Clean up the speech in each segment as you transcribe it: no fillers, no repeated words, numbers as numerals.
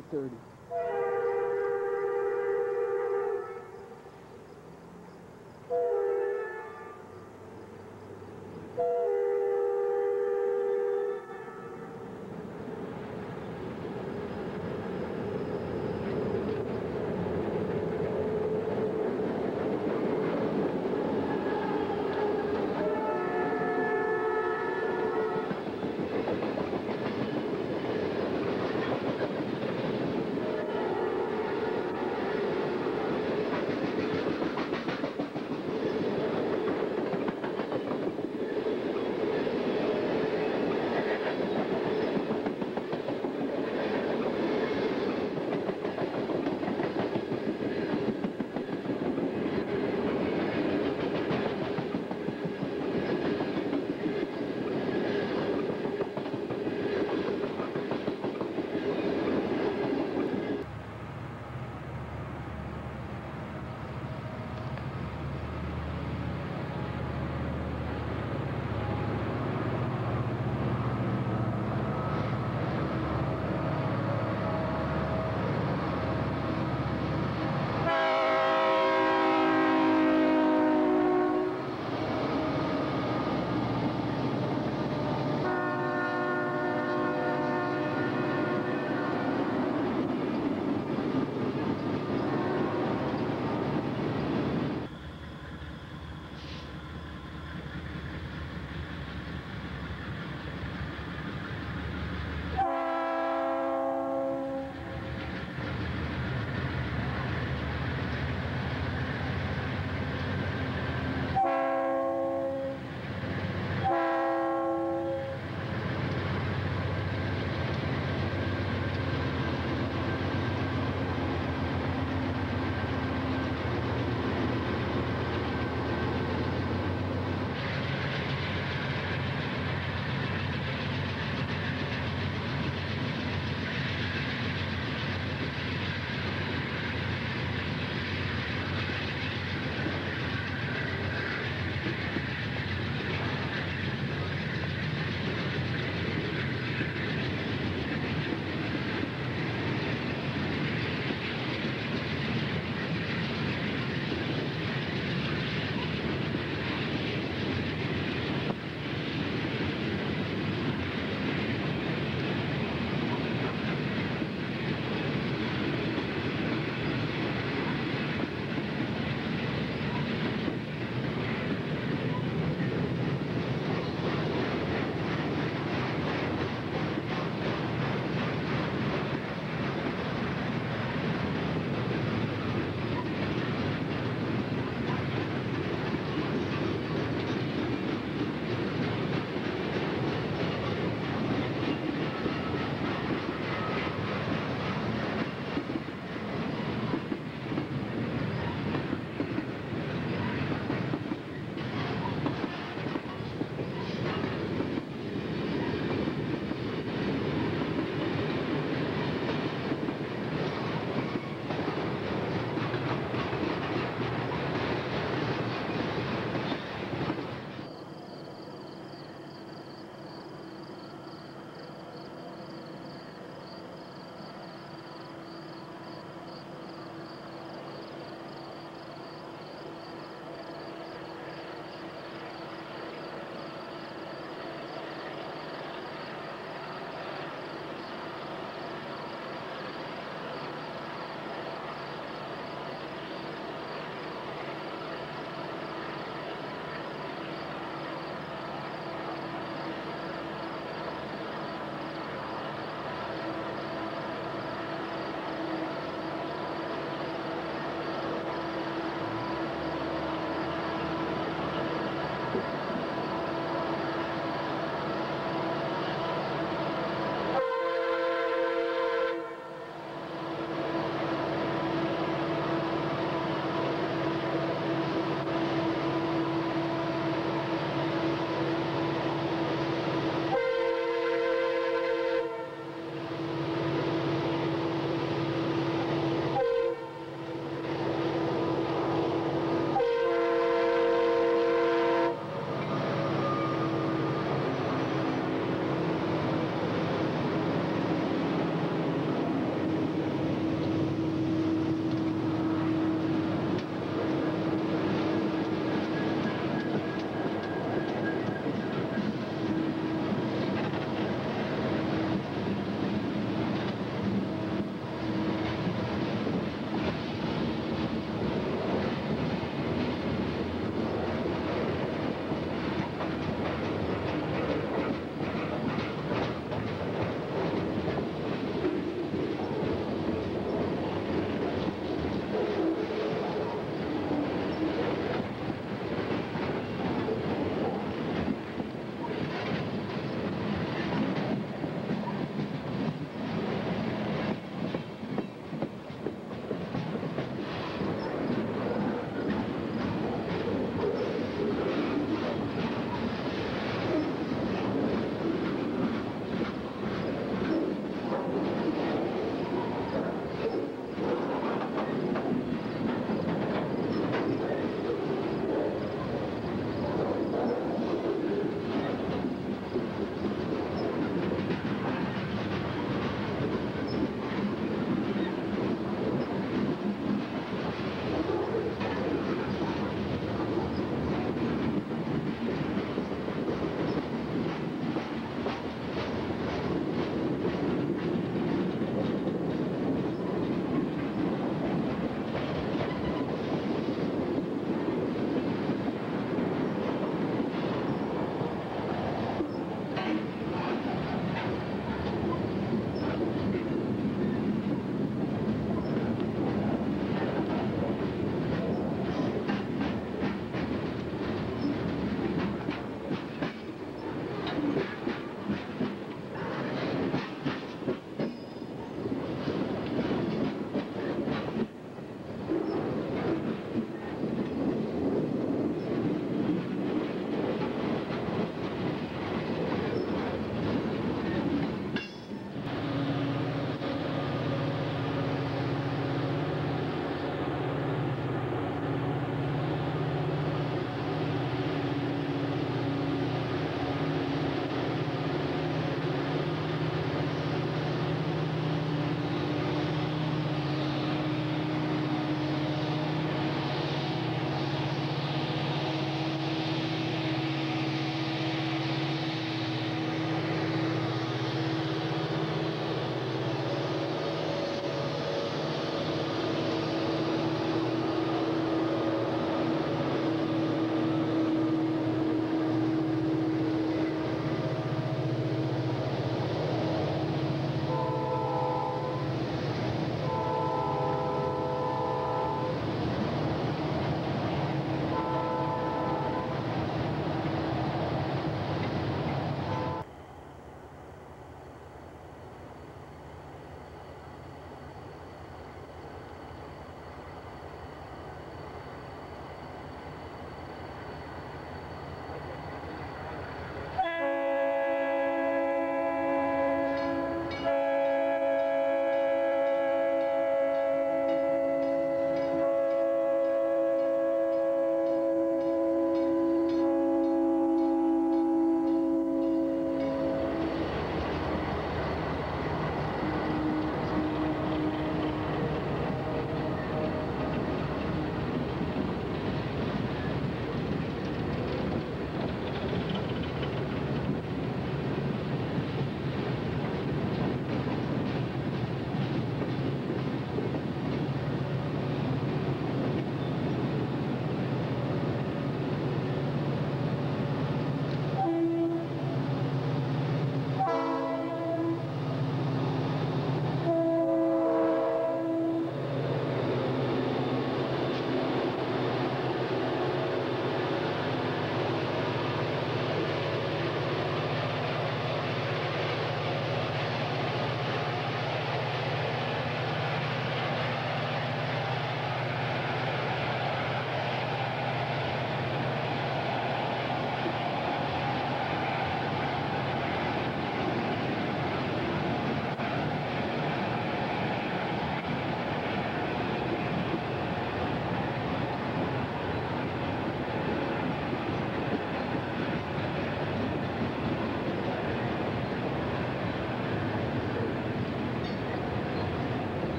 C30.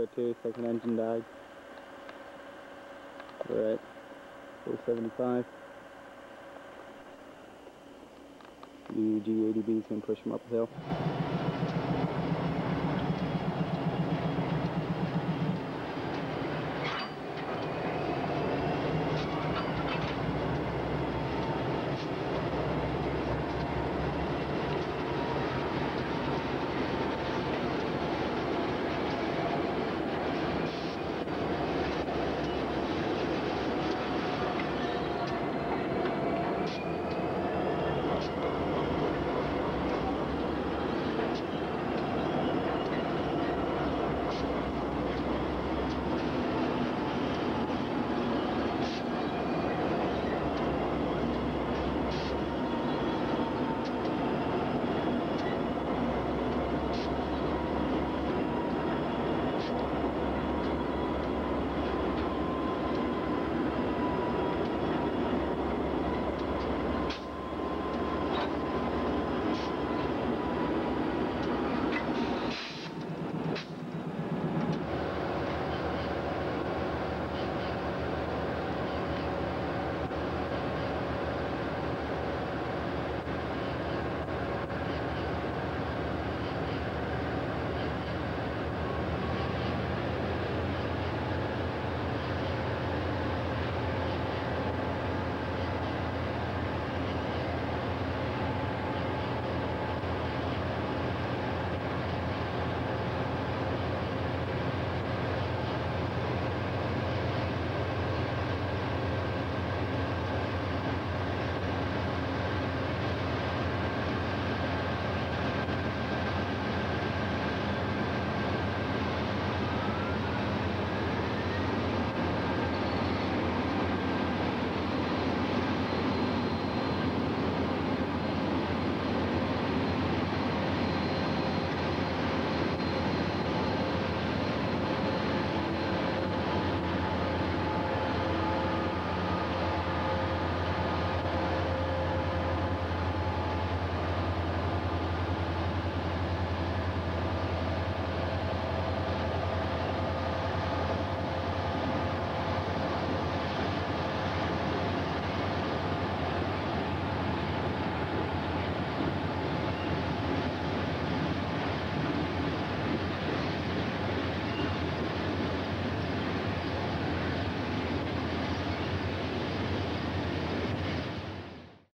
to it too, second engine died. We're at 475. ENG-80B is going to push him up the hill.